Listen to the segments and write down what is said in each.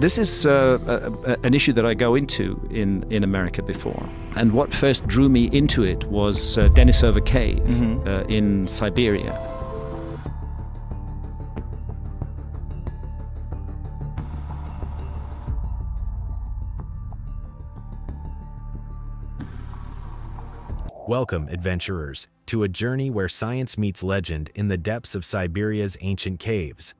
This is an issue that I go into in America before. And what first drew me into it was Denisova Cave in Siberia. Welcome, adventurers, to a journey where science meets legend in the depths of Siberia's ancient caves.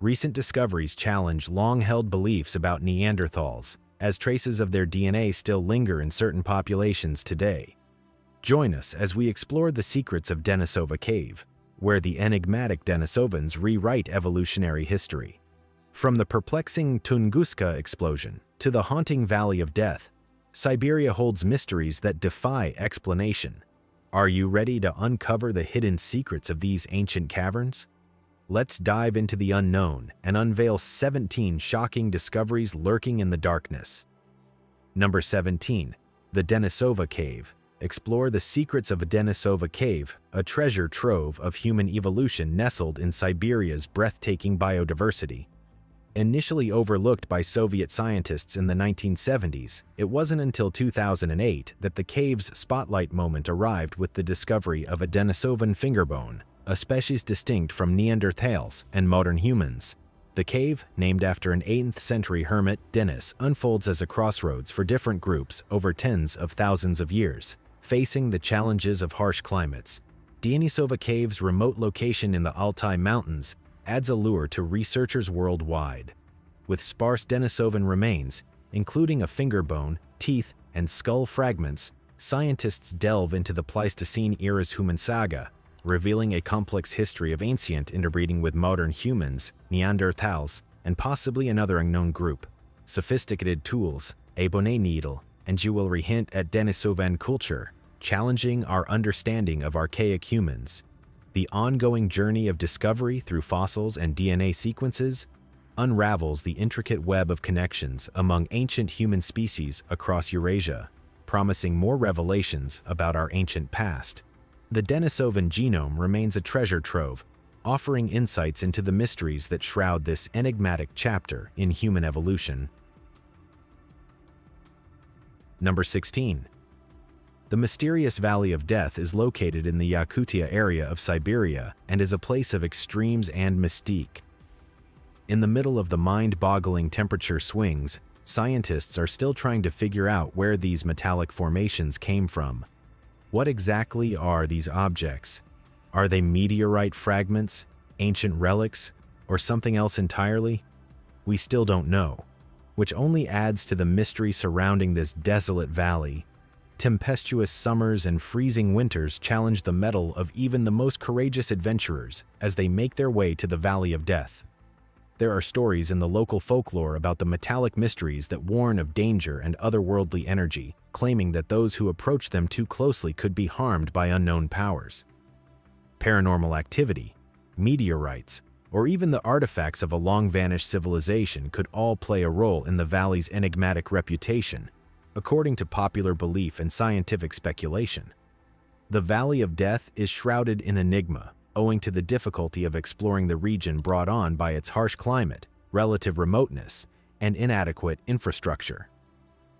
Recent discoveries challenge long-held beliefs about Neanderthals, as traces of their DNA still linger in certain populations today. Join us as we explore the secrets of Denisova Cave, where the enigmatic Denisovans rewrite evolutionary history. From the perplexing Tunguska explosion to the haunting Valley of Death, Siberia holds mysteries that defy explanation. Are you ready to uncover the hidden secrets of these ancient caverns? Let's dive into the unknown and unveil 17 shocking discoveries lurking in the darkness. Number 17. The Denisova Cave. Explore the secrets of a Denisova Cave, a treasure trove of human evolution nestled in Siberia's breathtaking biodiversity. Initially overlooked by Soviet scientists in the 1970s, it wasn't until 2008 that the cave's spotlight moment arrived with the discovery of a Denisovan fingerbone, a species distinct from Neanderthals and modern humans. The cave, named after an 8th-century hermit, Denis, unfolds as a crossroads for different groups over tens of thousands of years, facing the challenges of harsh climates. Denisova Cave's remote location in the Altai Mountains adds allure to researchers worldwide. With sparse Denisovan remains, including a fingerbone, teeth, and skull fragments, scientists delve into the Pleistocene era's human saga, revealing a complex history of ancient interbreeding with modern humans, Neanderthals, and possibly another unknown group. Sophisticated tools, a bonnet needle, and jewelry hint at Denisovan culture, challenging our understanding of archaic humans. The ongoing journey of discovery through fossils and DNA sequences unravels the intricate web of connections among ancient human species across Eurasia, promising more revelations about our ancient past. The Denisovan genome remains a treasure trove, offering insights into the mysteries that shroud this enigmatic chapter in human evolution. Number 16. The mysterious Valley of Death is located in the Yakutia area of Siberia and is a place of extremes and mystique. In the middle of the mind-boggling temperature swings, scientists are still trying to figure out where these metallic formations came from. What exactly are these objects? Are they meteorite fragments, ancient relics, or something else entirely? We still don't know, which only adds to the mystery surrounding this desolate valley. Tempestuous summers and freezing winters challenge the mettle of even the most courageous adventurers as they make their way to the Valley of Death. There are stories in the local folklore about the metallic mysteries that warn of danger and otherworldly energy, claiming that those who approach them too closely could be harmed by unknown powers. Paranormal activity, meteorites, or even the artifacts of a long-vanished civilization could all play a role in the valley's enigmatic reputation, according to popular belief and scientific speculation. The Valley of Death is shrouded in enigma, owing to the difficulty of exploring the region brought on by its harsh climate, relative remoteness, and inadequate infrastructure.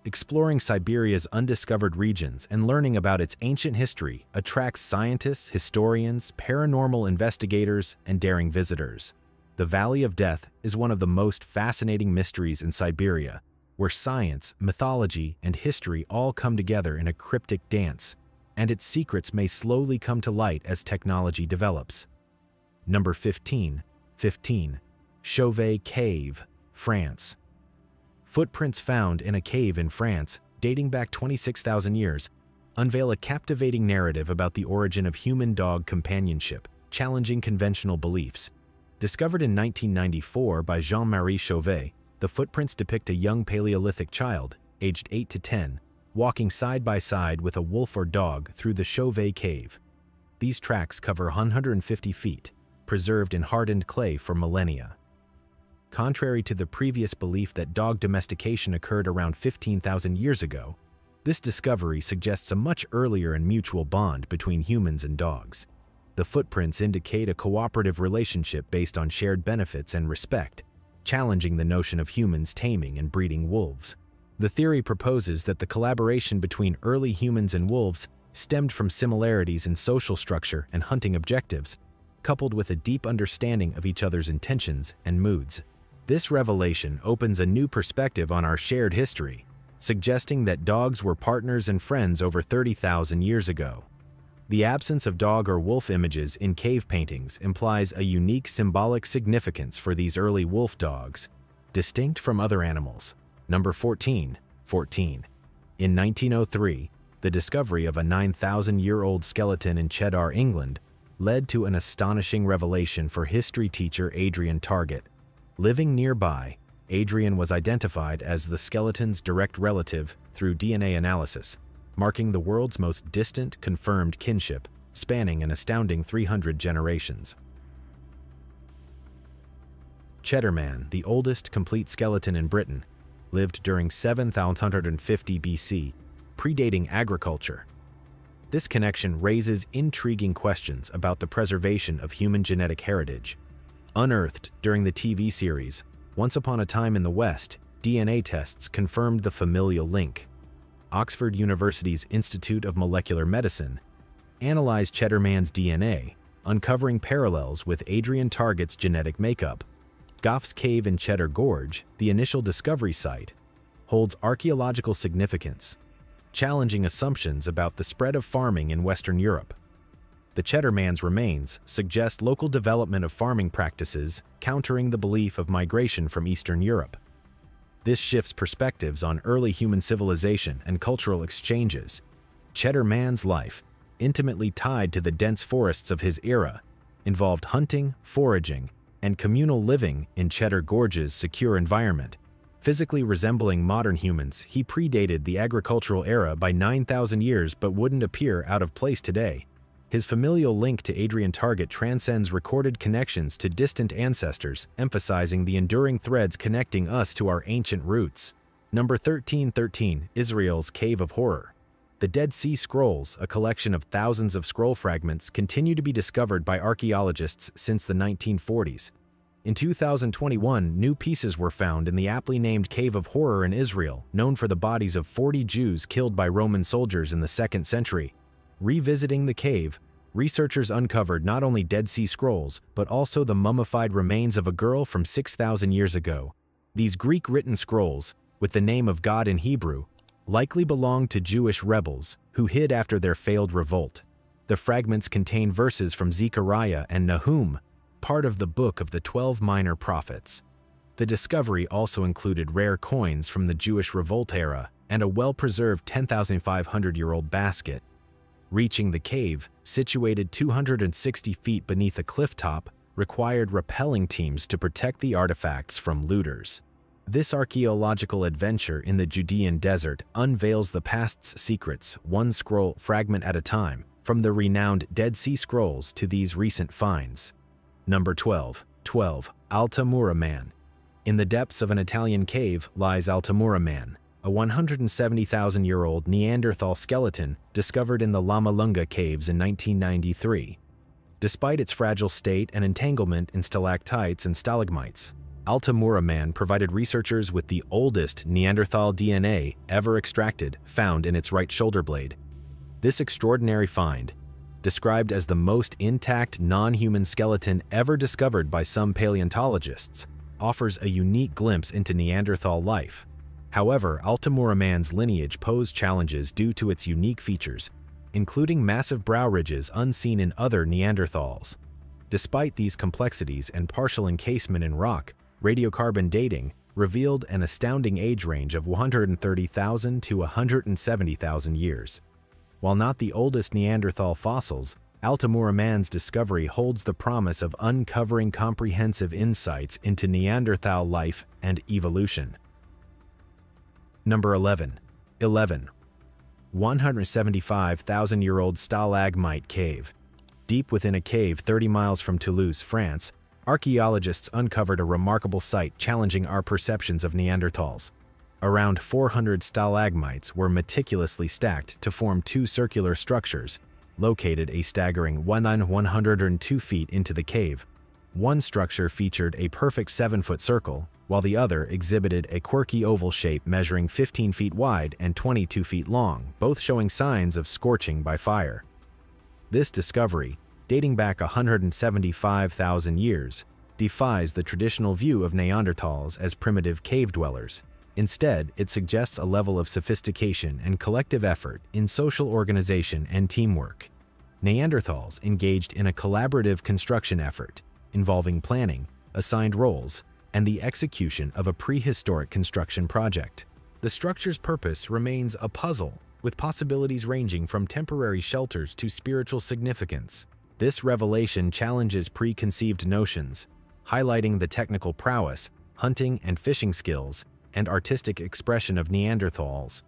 Exploring Siberia's undiscovered regions and learning about its ancient history attracts scientists, historians, paranormal investigators, and daring visitors. The Valley of Death is one of the most fascinating mysteries in Siberia, where science, mythology, and history all come together in a cryptic dance, and its secrets may slowly come to light as technology develops. Number 15. Chauvet Cave, France. Footprints found in a cave in France, dating back 26,000 years, unveil a captivating narrative about the origin of human-dog companionship, challenging conventional beliefs. Discovered in 1994 by Jean-Marie Chauvet, the footprints depict a young Paleolithic child, aged 8 to 10, walking side by side with a wolf or dog through the Chauvet Cave. These tracks cover 150 feet, preserved in hardened clay for millennia. Contrary to the previous belief that dog domestication occurred around 15,000 years ago, this discovery suggests a much earlier and mutual bond between humans and dogs. The footprints indicate a cooperative relationship based on shared benefits and respect, challenging the notion of humans taming and breeding wolves. The theory proposes that the collaboration between early humans and wolves stemmed from similarities in social structure and hunting objectives, coupled with a deep understanding of each other's intentions and moods. This revelation opens a new perspective on our shared history, suggesting that dogs were partners and friends over 30,000 years ago. The absence of dog or wolf images in cave paintings implies a unique symbolic significance for these early wolf dogs, distinct from other animals. Number 14. In 1903, the discovery of a 9,000-year-old skeleton in Cheddar, England, led to an astonishing revelation for history teacher Adrian Target. Living nearby, Adrian was identified as the skeleton's direct relative through DNA analysis, marking the world's most distant confirmed kinship, spanning an astounding 300 generations. Cheddar Man, the oldest complete skeleton in Britain, lived during 7,150 BC, predating agriculture. This connection raises intriguing questions about the preservation of human genetic heritage. Unearthed during the TV series Once Upon a Time in the West, DNA tests confirmed the familial link. Oxford University's Institute of Molecular Medicine analyzed Cheddar Man's DNA, uncovering parallels with Adrian Target's genetic makeup. Gough's Cave in Cheddar Gorge, the initial discovery site, holds archaeological significance, challenging assumptions about the spread of farming in Western Europe. The Cheddar Man's remains suggest local development of farming practices, countering the belief of migration from Eastern Europe. This shifts perspectives on early human civilization and cultural exchanges. Cheddar Man's life, intimately tied to the dense forests of his era, involved hunting, foraging, and communal living in Cheddar Gorge's secure environment. Physically resembling modern humans, he predated the agricultural era by 9,000 years but wouldn't appear out of place today. His familial link to Adrian Target transcends recorded connections to distant ancestors, emphasizing the enduring threads connecting us to our ancient roots. Number 13. Israel's Cave of Horror. The Dead Sea Scrolls, a collection of thousands of scroll fragments, continue to be discovered by archaeologists since the 1940s. In 2021, new pieces were found in the aptly named Cave of Horror in Israel, known for the bodies of 40 Jews killed by Roman soldiers in the 2nd century. Revisiting the cave, researchers uncovered not only Dead Sea Scrolls, but also the mummified remains of a girl from 6,000 years ago. These Greek-written scrolls, with the name of God in Hebrew, likely belonged to Jewish rebels who hid after their failed revolt. The fragments contain verses from Zechariah and Nahum, part of the Book of the 12 Minor Prophets. The discovery also included rare coins from the Jewish revolt era and a well-preserved 10,500-year-old basket. Reaching the cave, situated 260 feet beneath a cliff top, required rappelling teams to protect the artifacts from looters. This archaeological adventure in the Judean desert unveils the past's secrets, one scroll fragment at a time, from the renowned Dead Sea Scrolls to these recent finds. Number 12. Altamura Man. In the depths of an Italian cave lies Altamura Man, a 170,000-year-old Neanderthal skeleton discovered in the Lamalunga caves in 1993. Despite its fragile state and entanglement in stalactites and stalagmites, Altamura Man provided researchers with the oldest Neanderthal DNA ever extracted, found in its right shoulder blade. This extraordinary find, described as the most intact non-human skeleton ever discovered by some paleontologists, offers a unique glimpse into Neanderthal life. However, Altamura Man's lineage posed challenges due to its unique features, including massive brow ridges unseen in other Neanderthals. Despite these complexities and partial encasement in rock, radiocarbon dating revealed an astounding age range of 130,000 to 170,000 years. While not the oldest Neanderthal fossils, Altamura Man's discovery holds the promise of uncovering comprehensive insights into Neanderthal life and evolution. Number 11. 175,000-year-old Stalagmite Cave. Deep within a cave 30 miles from Toulouse, France, archaeologists uncovered a remarkable site challenging our perceptions of Neanderthals. Around 400 stalagmites were meticulously stacked to form two circular structures, located a staggering 102 feet into the cave. One structure featured a perfect 7-foot circle, while the other exhibited a quirky oval shape measuring 15 feet wide and 22 feet long, both showing signs of scorching by fire. This discovery, dating back 175,000 years, defies the traditional view of Neanderthals as primitive cave dwellers. Instead, it suggests a level of sophistication and collective effort in social organization and teamwork. Neanderthals engaged in a collaborative construction effort, involving planning, assigned roles, and the execution of a prehistoric construction project. The structure's purpose remains a puzzle, with possibilities ranging from temporary shelters to spiritual significance. This revelation challenges preconceived notions, highlighting the technical prowess, hunting and fishing skills, and artistic expression of Neanderthals.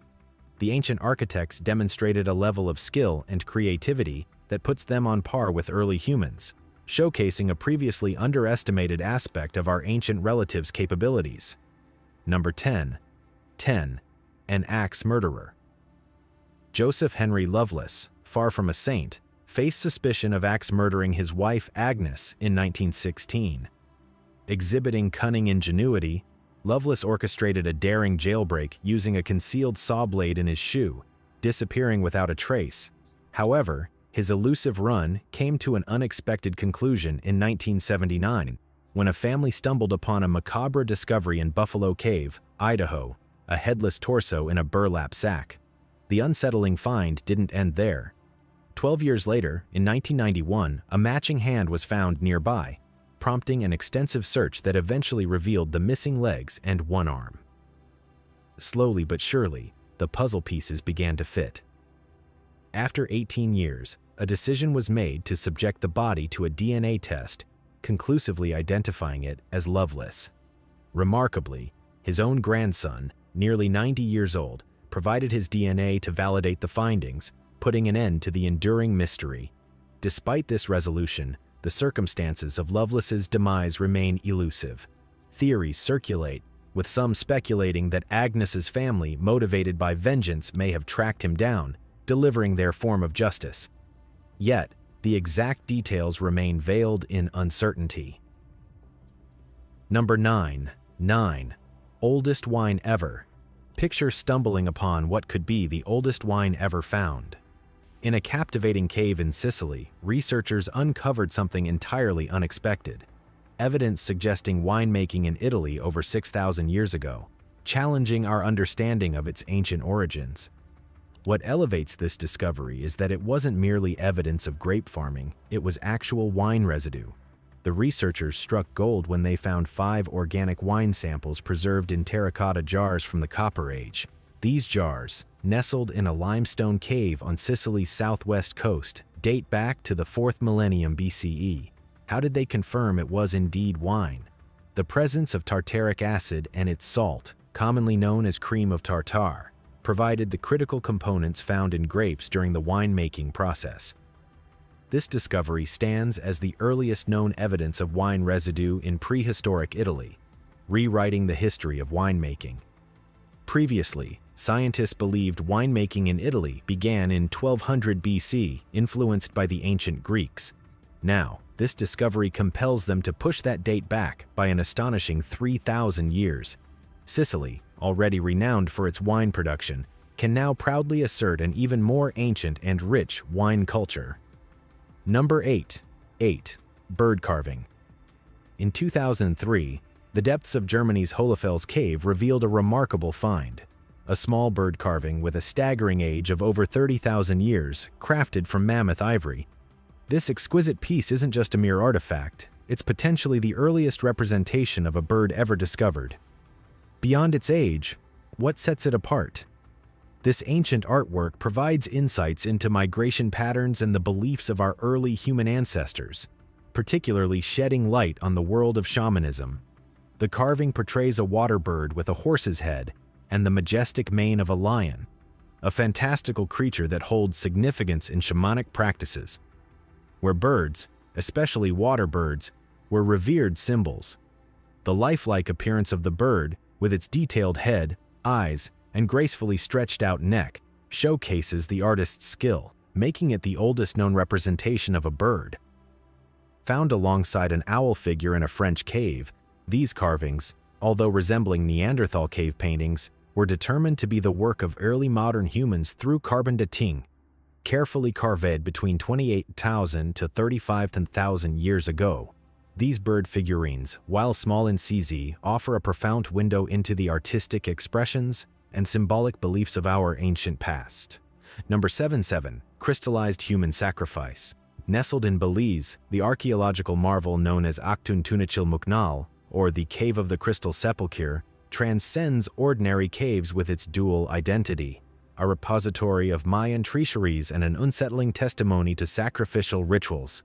The ancient architects demonstrated a level of skill and creativity that puts them on par with early humans, showcasing a previously underestimated aspect of our ancient relatives' capabilities. Number 10. An axe murderer. Joseph Henry Loveless, far from a saint, faced suspicion of axe murdering his wife Agnes in 1916. Exhibiting cunning ingenuity, Loveless orchestrated a daring jailbreak using a concealed saw blade in his shoe, disappearing without a trace. However, his elusive run came to an unexpected conclusion in 1979, when a family stumbled upon a macabre discovery in Buffalo Cave, Idaho, a headless torso in a burlap sack. The unsettling find didn't end there. 12 years later, in 1991, a matching hand was found nearby, prompting an extensive search that eventually revealed the missing legs and one arm. Slowly but surely, the puzzle pieces began to fit. After 18 years, a decision was made to subject the body to a DNA test, conclusively identifying it as Loveless. Remarkably, his own grandson, nearly 90 years old, provided his DNA to validate the findings, putting an end to the enduring mystery. Despite this resolution, the circumstances of Loveless's demise remain elusive. Theories circulate, with some speculating that Agnes's family, motivated by vengeance, may have tracked him down, delivering their form of justice. Yet, the exact details remain veiled in uncertainty. Number 9. Oldest wine ever. Picture stumbling upon what could be the oldest wine ever found. In a captivating cave in Sicily, researchers uncovered something entirely unexpected. Evidence suggesting winemaking in Italy over 6,000 years ago, challenging our understanding of its ancient origins. What elevates this discovery is that it wasn't merely evidence of grape farming, it was actual wine residue. The researchers struck gold when they found 5 organic wine samples preserved in terracotta jars from the Copper Age. These jars, nestled in a limestone cave on Sicily's southwest coast, date back to the 4th millennium BCE. How did they confirm it was indeed wine? The presence of tartaric acid and its salt, commonly known as cream of tartar, provided the critical components found in grapes during the winemaking process. This discovery stands as the earliest known evidence of wine residue in prehistoric Italy, rewriting the history of winemaking. Previously, scientists believed winemaking in Italy began in 1200 BC, influenced by the ancient Greeks. Now, this discovery compels them to push that date back by an astonishing 3,000 years. Sicily, already renowned for its wine production, can now proudly assert an even more ancient and rich wine culture. Number 8. Bird carving. In 2003, the depths of Germany's Hohlefels Cave revealed a remarkable find. A small bird carving with a staggering age of over 30,000 years, crafted from mammoth ivory. This exquisite piece isn't just a mere artifact, it's potentially the earliest representation of a bird ever discovered. Beyond its age, what sets it apart? This ancient artwork provides insights into migration patterns and the beliefs of our early human ancestors, particularly shedding light on the world of shamanism. The carving portrays a water bird with a horse's head and the majestic mane of a lion, a fantastical creature that holds significance in shamanic practices, where birds, especially water birds, were revered symbols. The lifelike appearance of the bird, with its detailed head, eyes, and gracefully stretched out neck, showcases the artist's skill, making it the oldest known representation of a bird. found alongside an owl figure in a French cave. These carvings, although resembling Neanderthal cave paintings, were determined to be the work of early modern humans through carbon dating, carefully carved between 28,000 to 35,000 years ago. These bird figurines, while small in size, offer a profound window into the artistic expressions and symbolic beliefs of our ancient past. Number 77. Crystallized Human Sacrifice. Nestled in Belize, the archaeological marvel known as Aktun Tunachil Muknal, or the Cave of the Crystal Sepulchre, transcends ordinary caves with its dual identity, a repository of Mayan treasuries and an unsettling testimony to sacrificial rituals.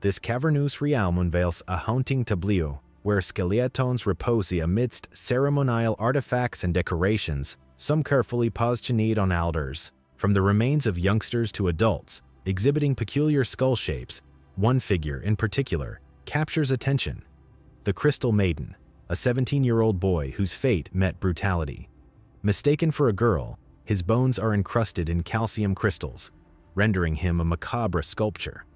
This cavernous realm unveils a haunting tableau, where skeletons repose amidst ceremonial artifacts and decorations, some carefully positioned on altars. From the remains of youngsters to adults, exhibiting peculiar skull shapes, one figure in particular captures attention: the Crystal Maiden, a 17-year-old boy whose fate met brutality. Mistaken for a girl, his bones are encrusted in calcium crystals, rendering him a macabre sculpture.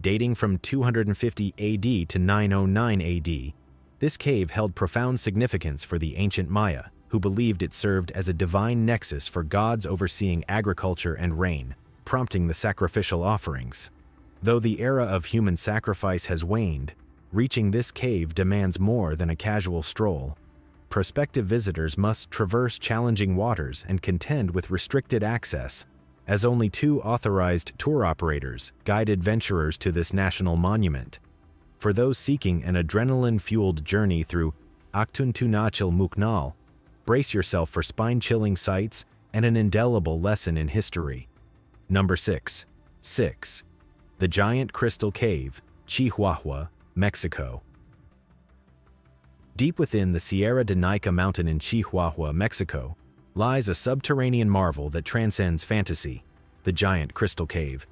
Dating from 250 AD to 909 AD, this cave held profound significance for the ancient Maya, who believed it served as a divine nexus for gods overseeing agriculture and rain, prompting the sacrificial offerings. Though the era of human sacrifice has waned, reaching this cave demands more than a casual stroll. Prospective visitors must traverse challenging waters and contend with restricted access, as only two authorized tour operators guide adventurers to this national monument. For those seeking an adrenaline-fueled journey through Aktun Tunachil Muknal, brace yourself for spine-chilling sights and an indelible lesson in history. Number 6. The Giant Crystal Cave, Chihuahua, Mexico. Deep within the Sierra de Nica mountain in Chihuahua, Mexico, lies a subterranean marvel that transcends fantasy: the Giant Crystal Cave.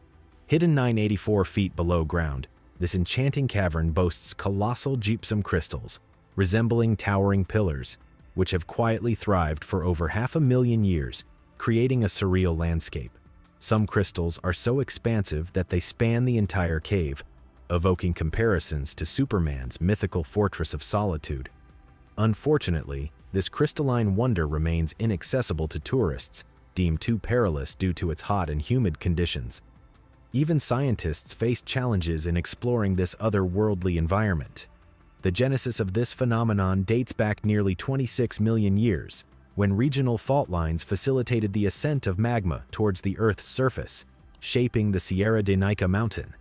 Hidden 984 feet below ground, this enchanting cavern boasts colossal gypsum crystals, resembling towering pillars, which have quietly thrived for over 500,000 years, creating a surreal landscape. Some crystals are so expansive that they span the entire cave, evoking comparisons to Superman's mythical fortress of solitude. Unfortunately, this crystalline wonder remains inaccessible to tourists, deemed too perilous due to its hot and humid conditions. Even scientists face challenges in exploring this otherworldly environment. The genesis of this phenomenon dates back nearly 26 million years, when regional fault lines facilitated the ascent of magma towards the Earth's surface, shaping the Sierra de Nica mountain.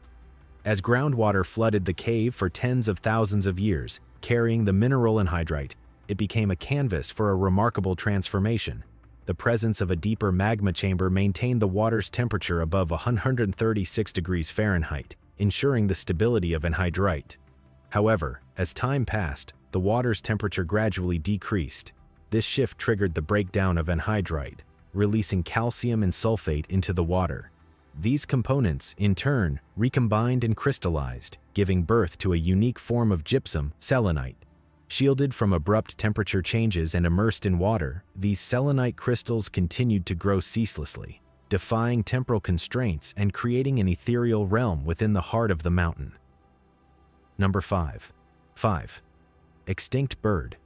As groundwater flooded the cave for tens of thousands of years, carrying the mineral anhydrite, it became a canvas for a remarkable transformation. The presence of a deeper magma chamber maintained the water's temperature above 136 degrees Fahrenheit, ensuring the stability of anhydrite. However, as time passed, the water's temperature gradually decreased. This shift triggered the breakdown of anhydrite, releasing calcium and sulfate into the water. These components, in turn, recombined and crystallized, giving birth to a unique form of gypsum, selenite. Shielded from abrupt temperature changes and immersed in water, these selenite crystals continued to grow ceaselessly, defying temporal constraints and creating an ethereal realm within the heart of the mountain. Number 5. Extinct Bird.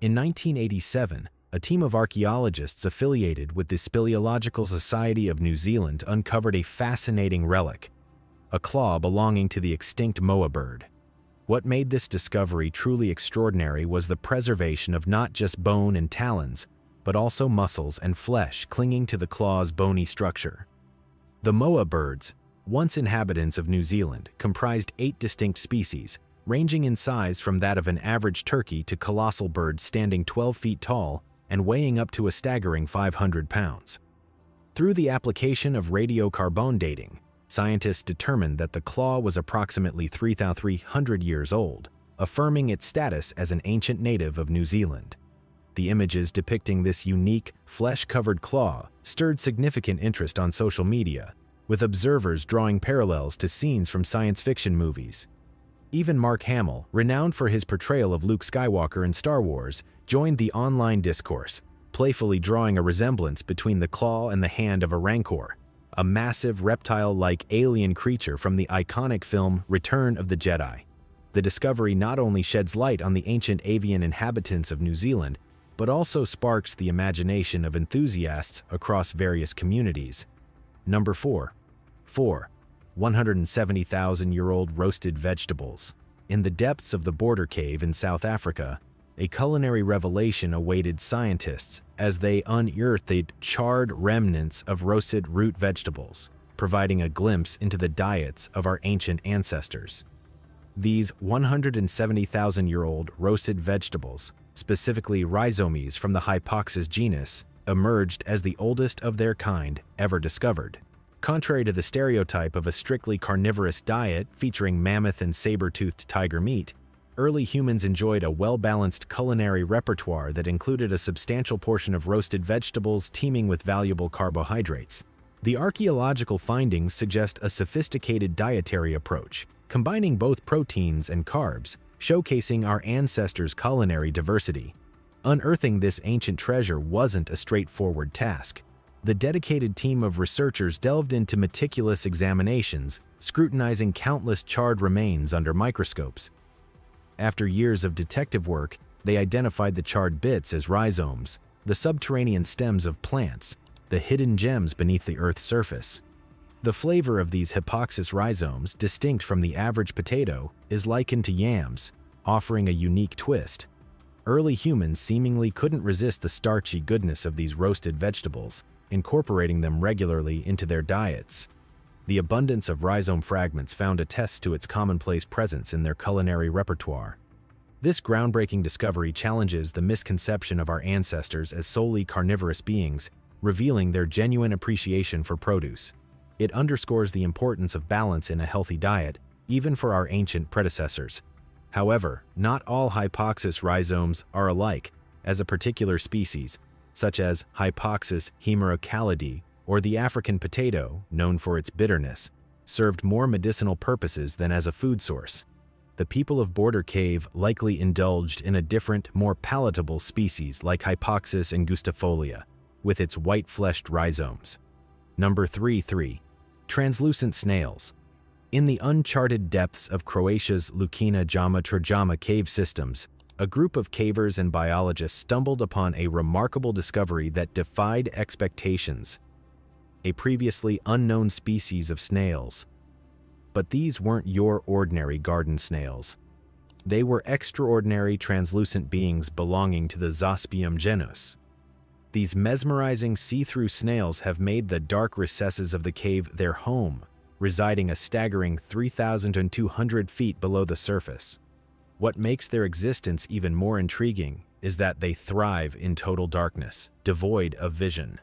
In 1987, a team of archaeologists affiliated with the Speleological Society of New Zealand uncovered a fascinating relic: a claw belonging to the extinct moa bird. What made this discovery truly extraordinary was the preservation of not just bone and talons, but also muscles and flesh clinging to the claw's bony structure. The moa birds, once inhabitants of New Zealand, comprised 8 distinct species, ranging in size from that of an average turkey to colossal birds standing 12 feet tall and weighing up to a staggering 500 pounds. Through the application of radiocarbon dating, scientists determined that the claw was approximately 3,300 years old, affirming its status as an ancient native of New Zealand. The images depicting this unique, flesh-covered claw stirred significant interest on social media, with observers drawing parallels to scenes from science fiction movies. Even Mark Hamill, renowned for his portrayal of Luke Skywalker in Star Wars, joined the online discourse, playfully drawing a resemblance between the claw and the hand of a rancor, a massive reptile-like alien creature from the iconic film Return of the Jedi. The discovery not only sheds light on the ancient avian inhabitants of New Zealand, but also sparks the imagination of enthusiasts across various communities. Number 4. 170,000-year-old roasted vegetables. In the depths of the Border Cave in South Africa, a culinary revelation awaited scientists as they unearthed charred remnants of roasted root vegetables, providing a glimpse into the diets of our ancient ancestors. These 170,000-year-old roasted vegetables, specifically rhizomes from the Hypoxus genus, emerged as the oldest of their kind ever discovered. Contrary to the stereotype of a strictly carnivorous diet featuring mammoth and saber-toothed tiger meat, early humans enjoyed a well-balanced culinary repertoire that included a substantial portion of roasted vegetables teeming with valuable carbohydrates. The archaeological findings suggest a sophisticated dietary approach, combining both proteins and carbs, showcasing our ancestors' culinary diversity. Unearthing this ancient treasure wasn't a straightforward task. The dedicated team of researchers delved into meticulous examinations, scrutinizing countless charred remains under microscopes. After years of detective work, they identified the charred bits as rhizomes, the subterranean stems of plants, the hidden gems beneath the Earth's surface. The flavor of these Hypoxus rhizomes, distinct from the average potato, is likened to yams, offering a unique twist. Early humans seemingly couldn't resist the starchy goodness of these roasted vegetables, incorporating them regularly into their diets. The abundance of rhizome fragments found attests to its commonplace presence in their culinary repertoire. This groundbreaking discovery challenges the misconception of our ancestors as solely carnivorous beings, revealing their genuine appreciation for produce. It underscores the importance of balance in a healthy diet, even for our ancient predecessors. However, not all Hypoxus rhizomes are alike, as a particular species, such as Hypoxus hemerocalidae or the African potato, known for its bitterness, served more medicinal purposes than as a food source. The people of Border Cave likely indulged in a different, more palatable species like Hypoxus angustifolia, with its white-fleshed rhizomes. Number 3. Translucent snails. In the uncharted depths of Croatia's Lucina-Jama-Trajama cave systems, a group of cavers and biologists stumbled upon a remarkable discovery that defied expectations: a previously unknown species of snails. But these weren't your ordinary garden snails. They were extraordinary translucent beings belonging to the Zospium genus. These mesmerizing see-through snails have made the dark recesses of the cave their home, residing a staggering 3,200 feet below the surface. What makes their existence even more intriguing is that they thrive in total darkness, devoid of vision.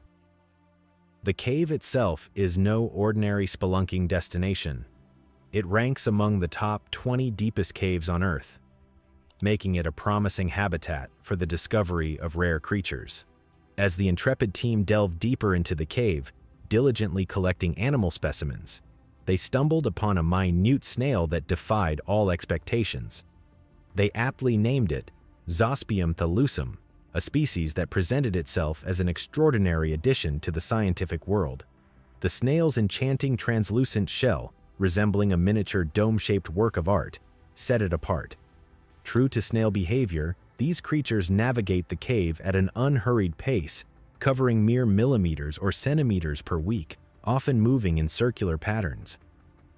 The cave itself is no ordinary spelunking destination. It ranks among the top 20 deepest caves on Earth, making it a promising habitat for the discovery of rare creatures. As the intrepid team delved deeper into the cave, diligently collecting animal specimens, they stumbled upon a minute snail that defied all expectations. They aptly named it Zospium thalussum, a species that presented itself as an extraordinary addition to the scientific world. The snail's enchanting translucent shell, resembling a miniature dome-shaped work of art, set it apart. True to snail behavior, these creatures navigate the cave at an unhurried pace, covering mere millimeters or centimeters per week, often moving in circular patterns.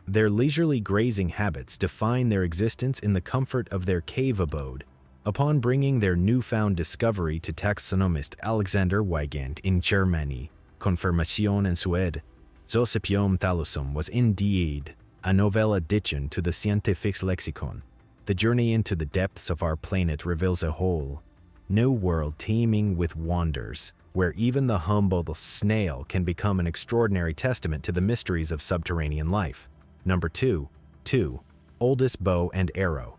Their leisurely grazing habits define their existence in the comfort of their cave abode. Upon bringing their newfound discovery to taxonomist Alexander Wigand in Germany, Confirmation in Sweden, Zospium thalussum was indeed a novel addition to the scientific lexicon. The journey into the depths of our planet reveals a whole new world teeming with wonders, where even the humble snail can become an extraordinary testament to the mysteries of subterranean life. Number 2. Oldest bow and arrow.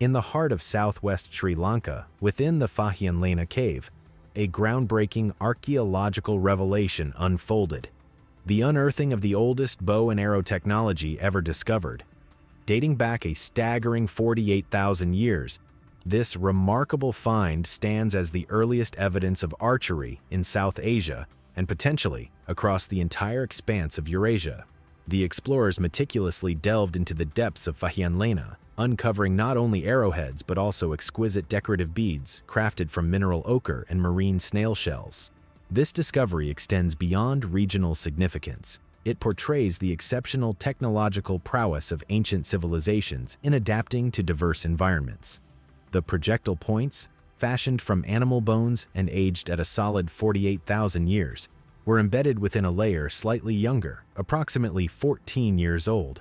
In the heart of southwest Sri Lanka, within the Fahianlena cave, a groundbreaking archaeological revelation unfolded: the unearthing of the oldest bow and arrow technology ever discovered. Dating back a staggering 48,000 years, this remarkable find stands as the earliest evidence of archery in South Asia and potentially across the entire expanse of Eurasia. The explorers meticulously delved into the depths of Fahianlena, uncovering not only arrowheads but also exquisite decorative beads crafted from mineral ochre and marine snail shells. This discovery extends beyond regional significance. It portrays the exceptional technological prowess of ancient civilizations in adapting to diverse environments. The projectile points, fashioned from animal bones and aged at a solid 48,000 years, were embedded within a layer slightly younger, approximately 14 years old.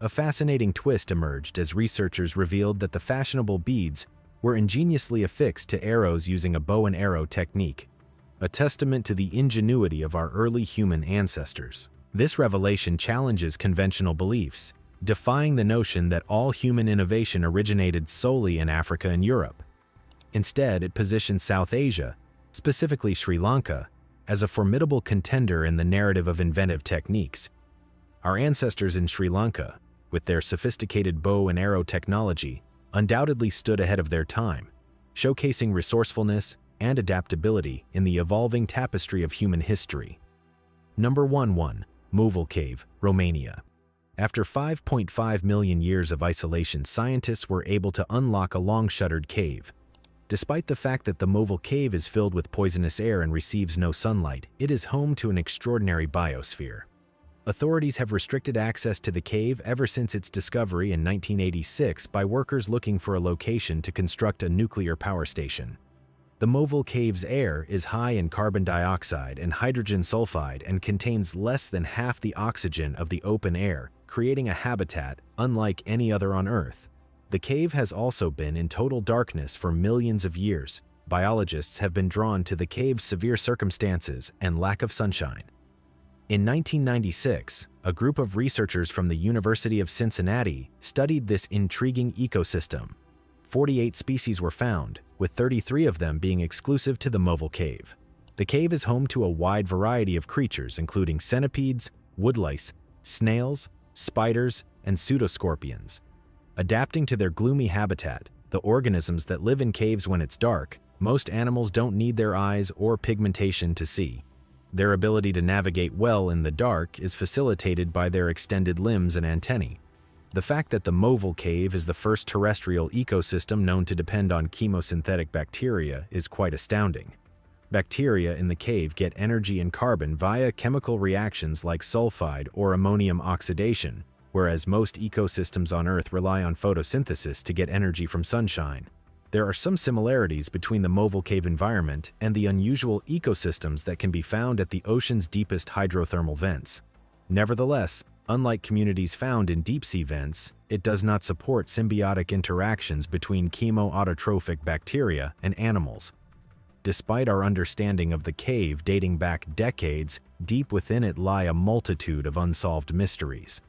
A fascinating twist emerged as researchers revealed that the fashionable beads were ingeniously affixed to arrows using a bow and arrow technique, a testament to the ingenuity of our early human ancestors. This revelation challenges conventional beliefs, defying the notion that all human innovation originated solely in Africa and Europe. Instead, it positions South Asia, specifically Sri Lanka, as a formidable contender in the narrative of inventive techniques. Our ancestors in Sri Lanka, with their sophisticated bow and arrow technology, undoubtedly stood ahead of their time, showcasing resourcefulness and adaptability in the evolving tapestry of human history. Number 1, Movil Cave, Romania. After 5.5 million years of isolation, scientists were able to unlock a long-shuttered cave. Despite the fact that the Movil Cave is filled with poisonous air and receives no sunlight, it is home to an extraordinary biosphere. Authorities have restricted access to the cave ever since its discovery in 1986 by workers looking for a location to construct a nuclear power station. The Movil Cave's air is high in carbon dioxide and hydrogen sulfide and contains less than half the oxygen of the open air, creating a habitat unlike any other on Earth. The cave has also been in total darkness for millions of years. Biologists have been drawn to the cave's severe circumstances and lack of sunshine. In 1996, a group of researchers from the University of Cincinnati studied this intriguing ecosystem. 48 species were found, with 33 of them being exclusive to the Movil Cave. The cave is home to a wide variety of creatures including centipedes, woodlice, snails, spiders, and pseudoscorpions. Adapting to their gloomy habitat, the organisms that live in caves when it's dark, most animals don't need their eyes or pigmentation to see. Their ability to navigate well in the dark is facilitated by their extended limbs and antennae. The fact that the Movil Cave is the first terrestrial ecosystem known to depend on chemosynthetic bacteria is quite astounding. Bacteria in the cave get energy and carbon via chemical reactions like sulfide or ammonium oxidation, whereas most ecosystems on Earth rely on photosynthesis to get energy from sunshine. There are some similarities between the Movil Cave environment and the unusual ecosystems that can be found at the ocean's deepest hydrothermal vents. Nevertheless, unlike communities found in deep-sea vents, it does not support symbiotic interactions between chemoautotrophic bacteria and animals. Despite our understanding of the cave dating back decades, deep within it lie a multitude of unsolved mysteries.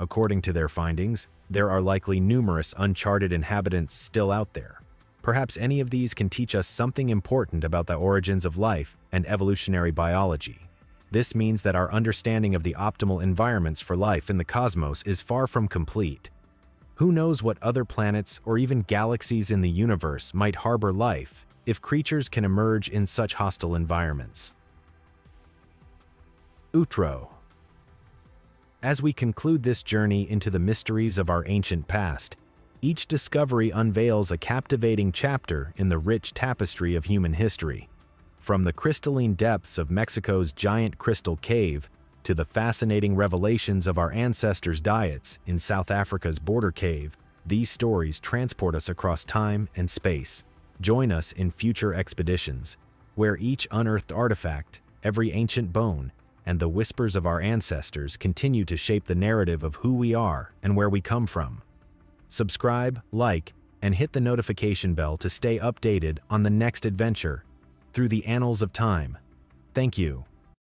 According to their findings, there are likely numerous uncharted inhabitants still out there. Perhaps any of these can teach us something important about the origins of life and evolutionary biology. This means that our understanding of the optimal environments for life in the cosmos is far from complete. Who knows what other planets or even galaxies in the universe might harbor life if creatures can emerge in such hostile environments? Outro. As we conclude this journey into the mysteries of our ancient past, each discovery unveils a captivating chapter in the rich tapestry of human history. From the crystalline depths of Mexico's giant crystal cave to the fascinating revelations of our ancestors' diets in South Africa's Border Cave, these stories transport us across time and space. Join us in future expeditions, where each unearthed artifact, every ancient bone, and the whispers of our ancestors continue to shape the narrative of who we are and where we come from. Subscribe, like, and hit the notification bell to stay updated on the next adventure through the annals of time. Thank you.